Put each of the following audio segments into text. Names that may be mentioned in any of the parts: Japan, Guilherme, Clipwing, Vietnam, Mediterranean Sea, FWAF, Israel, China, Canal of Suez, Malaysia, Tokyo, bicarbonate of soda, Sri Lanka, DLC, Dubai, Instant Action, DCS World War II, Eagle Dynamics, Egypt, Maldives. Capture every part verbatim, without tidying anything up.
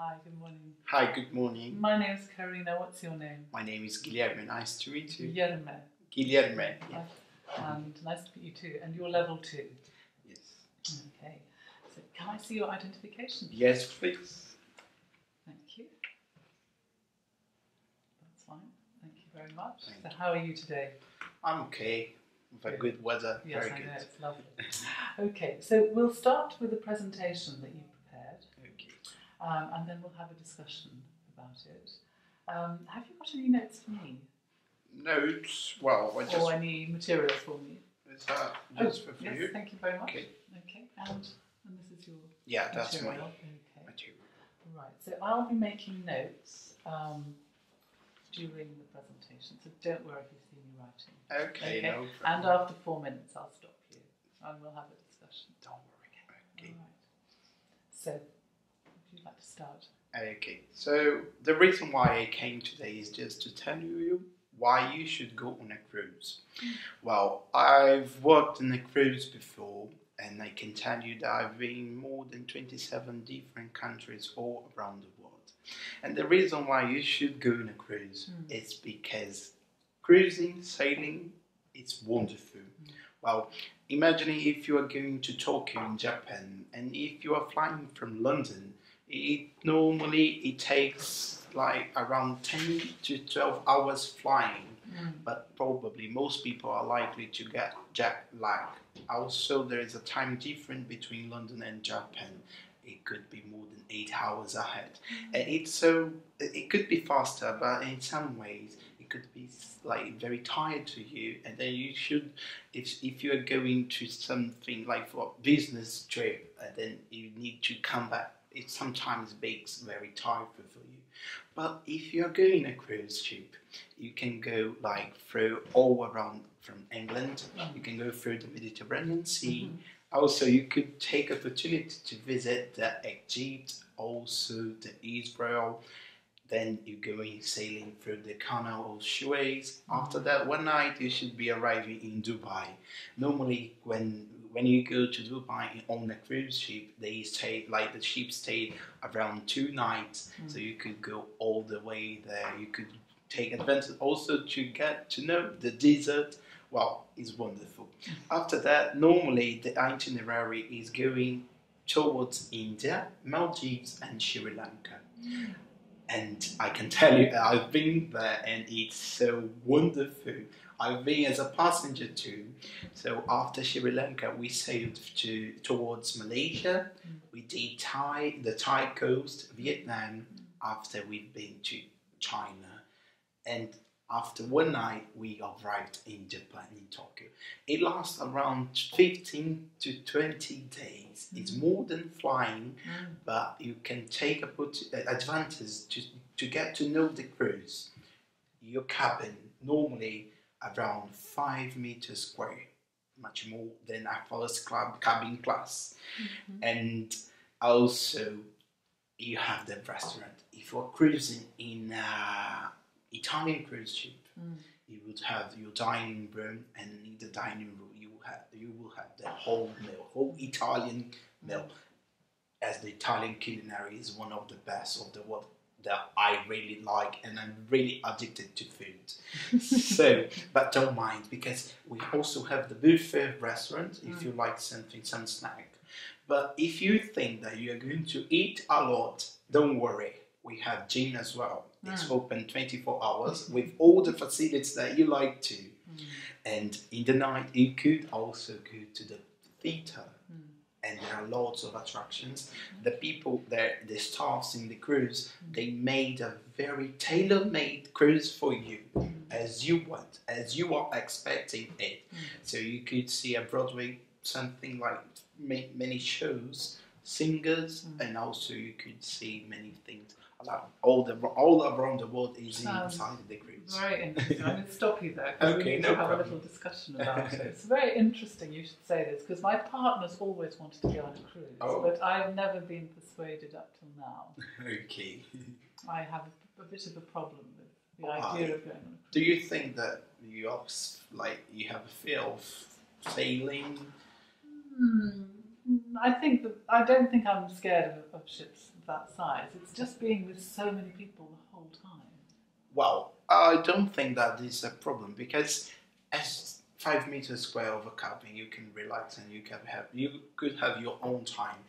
Hi, good morning. Hi, good morning. My name is Karina. What's your name? My name is Guilherme. Nice to meet you. Guilherme. Guilherme. Yeah. And nice to meet you too. And you're level two? Yes. Okay. So can I see your identification? Yes, please. Thank you. That's fine. Thank you very much. Thank so you. How are you today? I'm okay. Very good, good weather. Yes, very I good. Know, it's lovely. Okay, so we'll start with the presentation that you prepared. Okay. Um, and then we'll have a discussion about it. Um, have you got any notes for me? Notes? Well, I just... Or any material for me? Is that just oh, for yes, you? Yes, thank you very much. Okay. Okay, and, and this is your Yeah, material. That's my okay. material. Right, so I'll be making notes um, during the presentation, so don't worry if you see me writing. Okay, okay? No problem. And after four minutes I'll stop you and we'll have a discussion. Don't worry. Okay. Okay. All right. So, would you like to start? Okay, so the reason why I came today is just to tell you why you should go on a cruise. Well, I've worked on a cruise before, and I can tell you that I've been in more than twenty-seven different countries all around the world. And the reason why you should go on a cruise mm. is because cruising, sailing, it's wonderful. Mm. Well, imagine if you are going to Tokyo in Japan, and if you are flying from London, it normally it takes like around ten to twelve hours flying, mm. but probably most people are likely to get jet lag. Also, there is a time difference between London and Japan. It could be more than eight hours ahead. Mm. And it's so, it could be faster, but in some ways, it could be like very tired to you. And then you should, if, if you are going to something like for a business trip, and then you need to come back, it sometimes makes very tired for you. But if you're going a cruise ship, you can go like through all around from England, you can go through the Mediterranean Sea. Mm-hmm. Also, you could take opportunity to visit the Egypt, also the Israel. Then you're going sailing through the Canal of Suez. After that, one night you should be arriving in Dubai. Normally, when when you go to Dubai on a cruise ship, they stay like the ship stayed around two nights. Mm. So you could go all the way there. You could take advantage also to get to know the desert. Wow, it's wonderful. After that, normally the itinerary is going towards India, Maldives, and Sri Lanka. Mm. And I can tell you, I've been there and it's so wonderful. I've been as a passenger too. So after Sri Lanka, we sailed to, towards Malaysia. Mm. We did Thai, the Thai coast, Vietnam, after we've been to China. And after one night, we arrived in Japan, in Tokyo. It lasts around fifteen to twenty days. Mm. It's more than flying, mm. but you can take advantage to, to get to know the cruise. Your cabin, normally around five meters square, much more than a first club cabin class. Mm-hmm. And also, you have the restaurant. If you're cruising in uh, Italian cruise ship, mm. you would have your dining room, and in the dining room you will have you will have the whole meal, whole Italian meal, as the Italian culinary is one of the best of the world that I really like, and I'm really addicted to food. So, but don't mind, because we also have the buffet restaurant if mm. you like something, some snack. But if you think that you are going to eat a lot, don't worry. We have gym as well. It's mm. open twenty-four hours with all the facilities that you like to. Mm. And in the night, you could also go to the theater. Mm. And there are lots of attractions. Mm. The people there, the staffs in the cruise, mm. they made a very tailor-made cruise for you, mm. as you want, as you are expecting it. Mm. So you could see a Broadway, something like many shows, singers, mm. and also you could see many things. All, the, all around the world is inside um, the groups. Very interesting. I'm going to stop you there because okay, we need no to have problem. a little discussion about it. It's very interesting you should say this, because my partner's always wanted to go on a cruise, oh. but I've never been persuaded up till now. Okay. I have a, a bit of a problem with the oh, idea I, of going on a cruise. Do you think that you, are, like, you have a fear of failing? Hmm. I think that I don't think I'm scared of, of ships. that size. It's just being with so many people the whole time. Well, I don't think that is a problem, because as five meters square of a cabin, you can relax and you can have you could have your own time.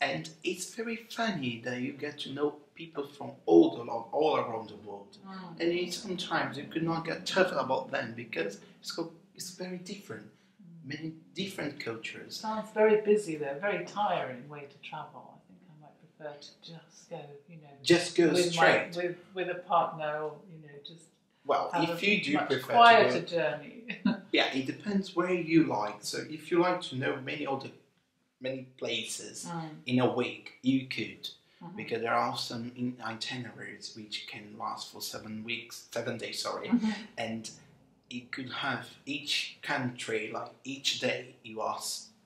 And it's very funny that you get to know people from all the all around the world. Mm. And sometimes you could not get tough about them because it's it's very different. Many different cultures. Sounds very busy though, very tiring way to travel. I think I might prefer to just go, you know, just go with straight my, with with a partner, or you know, just well, have if a you do much prefer quieter to go, journey. Yeah, it depends where you like. So if you like to know many other many places mm. in a week, you could. Mm-hmm. Because there are some in itineraries which can last for seven weeks, seven days, sorry, mm-hmm. and it could have each country, like each day you are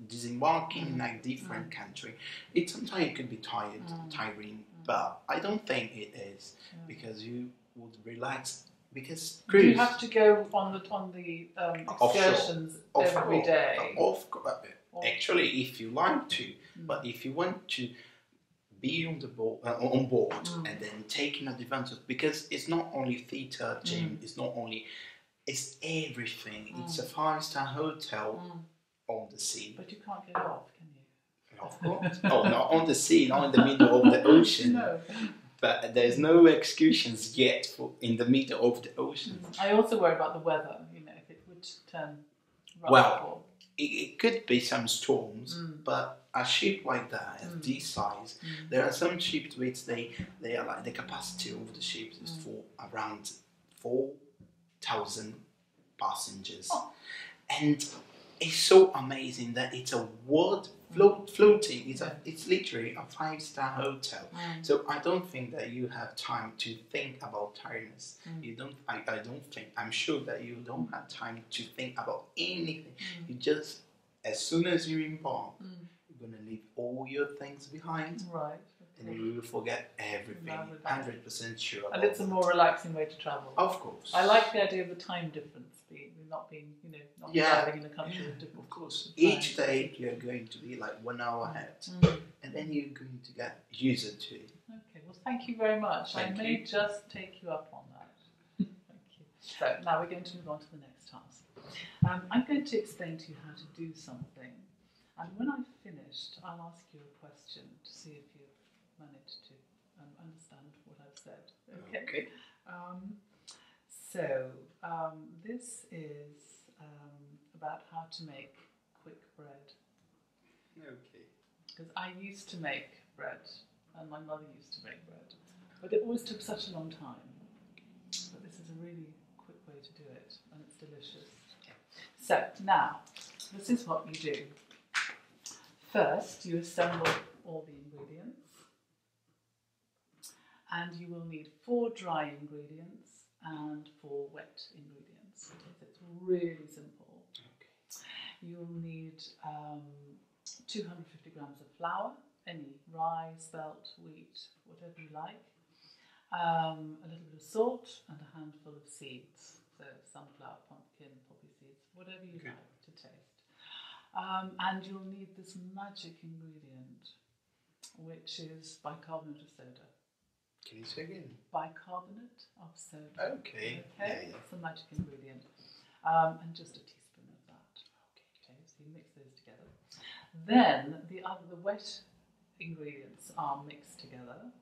disembarking mm. in a different mm. country. It sometimes it could be tired, mm. tiring, mm. but I don't think it is mm. because you would relax. Because cruise, you have to go on the on the um, excursions offshore, every day. Off, actually, if you like to, mm. but if you want to be on the board, uh, on board, mm. and then taking advantage, because it's not only theatre, gym, mm. it's not only. It's everything. Mm. It's a five-star hotel mm. on the sea. But you can't get off, can you? Of course. Oh, not on the sea, not in the middle of the ocean. No. But there's no excursions yet for in the middle of the ocean. Mm. I also worry about the weather, you know, if it would turn rough. Well, it, it could be some storms, mm. but a ship like that, mm. this size, mm. there are some ships which they, they are like the capacity of the ships is mm. for around four thousand passengers, oh. and it's so amazing that it's a world float floating. It's a, it's literally a five-star hotel. Mm. So I don't think that you have time to think about tiredness. Mm. You don't. I, I don't think. I'm sure that you don't have time to think about anything. Mm. You just, as soon as you embark, mm. you're gonna leave all your things behind. Right. And you will forget everything, one hundred percent sure. And it's a more relaxing way to travel. Of course. I like the idea of the time difference, being, not being, you know, not yeah. traveling in a country yeah. with different Of course. Each time. Day you're going to be like one hour ahead, mm. and then you're going to get used to it. Okay, well, thank you very much. Thank I may you. just take you up on that. Thank you. So now we're going to move on to the next task. Um, I'm going to explain to you how to do something. And when I've finished, I'll ask you a question to see if you managed to um, understand what I've said. Okay. okay. Um, so um, this is um, about how to make quick bread. Okay. Because I used to make bread, and my mother used to make bread, but it always took such a long time. But this is a really quick way to do it, and it's delicious. Okay. So now, this is what you do. First, you assemble all the ingredients. And you will need four dry ingredients and four wet ingredients. It's really simple. Okay. You'll need um, two hundred fifty grams of flour, any rye, spelt, wheat, whatever you like, um, a little bit of salt, and a handful of seeds. So sunflower, pumpkin, poppy seeds, whatever you okay. like to taste. Um, and you'll need this magic ingredient, which is bicarbonate of soda. Can you say again? Bicarbonate of soda. Okay. Okay. Yeah, yeah. It's a magic ingredient. Um, and just a teaspoon of that. Okay. Okay. So you mix those together. Then the other, the wet ingredients are mixed together,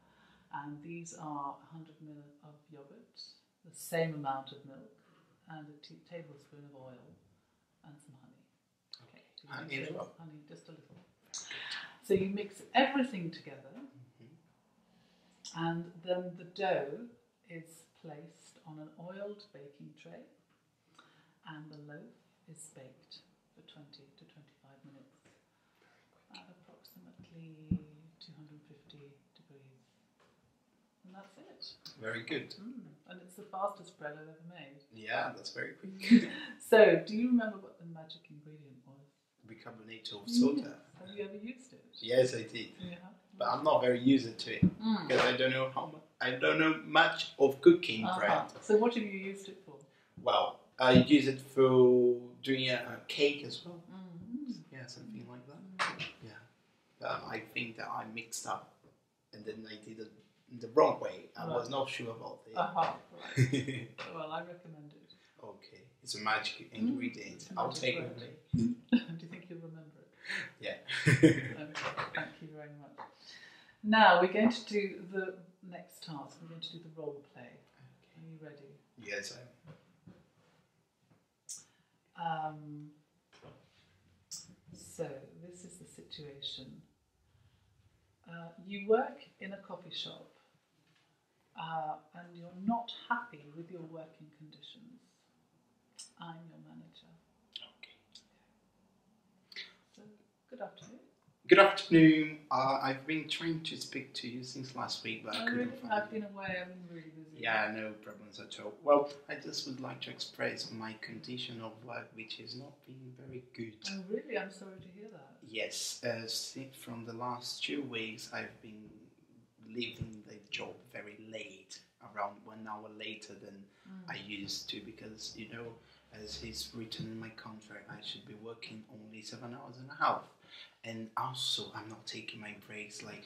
and these are one hundred mil of yogurt, the same amount of milk, and a t tablespoon of oil, and some honey. Okay. So honey as well. Honey, just a little. So you mix everything together. And then the dough is placed on an oiled baking tray, and the loaf is baked for twenty to twenty-five minutes at approximately two hundred fifty degrees. And that's it. Very good. Mm. And it's the fastest bread I've ever made. Yeah, that's very quick. So, do you remember what the magic ingredient was? Bicarbonate of soda. Yes. Have you ever used it? Yes, I did. Yeah. But I'm not very used to it mm. because I don't know how much, I don't know much of cooking uh-huh. bread. So what have you used it for? Well, I use it for doing a, a cake as well. Mm-hmm. Yeah, something like that. Mm-hmm. Yeah, um, I think that I mixed up a and then I did it the wrong way. I right. was not sure about it. Uh-huh. Right. Well, I recommend it. Okay, it's a magic ingredient. Mm, a magic I'll take word. it. Do you think you'll remember it? Yeah. Okay, thank you very much. Now we're going to do the next task. We're going to do the role play. Okay. Are you ready? Yes, I am. Um, so, this is the situation. Uh, you work in a coffee shop uh, and you're not happy with your working conditions. I'm your manager. Okay. So, good afternoon. Good afternoon. Uh, I've been trying to speak to you since last week, but I, I couldn't really, find I've you. been away. I've been really busy. Yeah, no problems at all. Well, I just would like to express my condition of work, which is not being very good. Oh, really? I'm sorry to hear that. Yes. Uh, since from the last two weeks, I've been leaving the job very late, around one hour later than mm. I used to, because, you know, as is written in my contract, I should be working only seven hours and a half. And also, I'm not taking my breaks, like,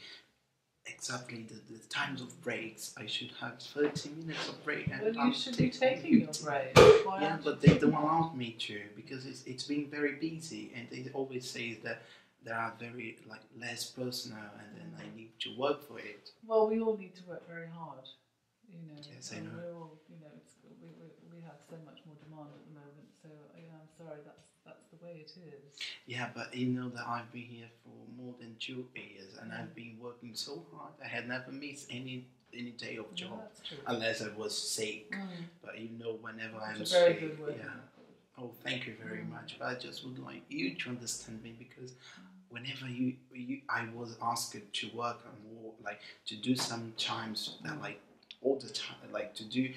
exactly the, the times of breaks. I should have thirty minutes of break. And well, you I'm should be taking your break. Why yeah, but they don't allow me to, because it's it's been very busy. And they always say that there are very, like, less personnel, and then I need to work for it. Well, we all need to work very hard, you know. Yes, I know. We're all, you know, it's, we, we, we have so much more demand at the moment, so, you know, I'm sorry that's... That's the way it is. Yeah, but you know that I've been here for more than two years, and I've been working so hard. I had never missed any any day of job, no, that's true. unless I was sick. Mm. But you know, whenever that's I'm a very sick, good word, yeah. Oh, thank you very mm. much. But I just would like you to understand me, because whenever you, you I was asked to work and more, like to do sometimes mm. that, like all the time, like to do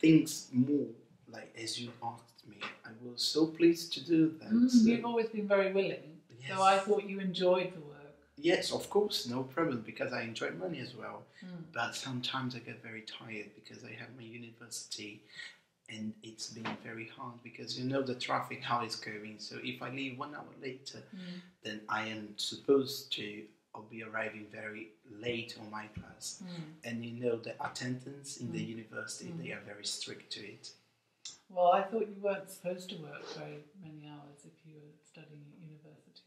things more, like as you asked me. I was so pleased to do that. Mm, so. You've always been very willing, yes. So I thought you enjoyed the work. Yes, of course, no problem, because I enjoy money as well. Mm. But sometimes I get very tired because I have my university and it's been very hard because you know the traffic, how it's going. So if I leave one hour later, mm. then I am supposed to I'll be arriving very late on my class. Mm. And you know the attendance in mm. the university, mm. they are very strict to it. Well, I thought you weren't supposed to work very many hours if you were studying at university.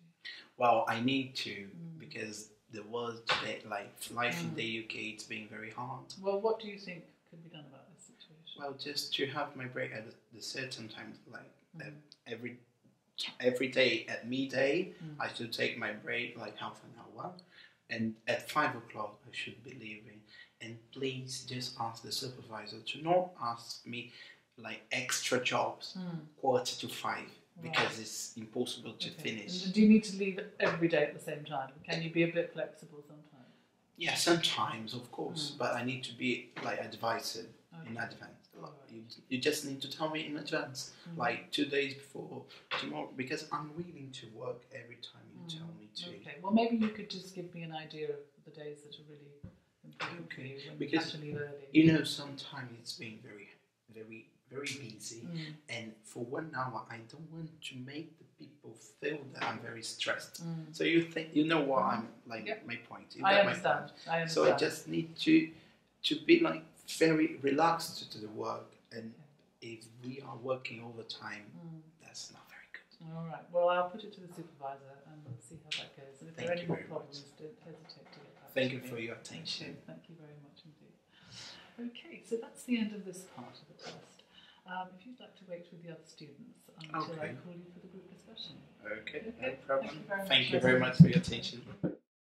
Well, I need to, mm. because the world today, like life mm. in the U K, it's been very hard. Well, what do you think could be done about this situation? Well, just to have my break at a certain time, like mm. um, every every day at midday, mm. I should take my break like half an hour, and at five o'clock I should be leaving. And please just ask the supervisor to not ask me like extra jobs, mm. quarter to five, because right. it's impossible to okay. finish. And do you need to leave every day at the same time? Can you be a bit flexible sometimes? Yeah, sometimes, of course, mm. but I need to be like advised okay. in advance. Like, you, you just need to tell me in advance, mm. like two days before tomorrow, because I'm willing to work every time you mm. tell me to. Okay, well maybe you could just give me an idea of the days that are really important okay. for you when because, you early. You know, sometimes it's been very, very very busy, mm. and for one hour I don't want to make the people feel that I'm very stressed. Mm. So you think you know what I'm like yep. my point. I understand. Point. I understand. So I just need to to be like very relaxed to the work, and okay. if we are working overtime, mm. that's not very good. All right. Well, I'll put it to the supervisor and we'll see how that goes. And if Thank there are any more problems, much. don't hesitate to get back. Thank to you me. for your attention. Thank you. Thank you very much indeed. Okay, so that's the end of this part of the test. Um, if you'd like to wait with the other students until okay. I call you for the group discussion. Okay, okay. no problem. Thank you very much, Thank you very much for your attention.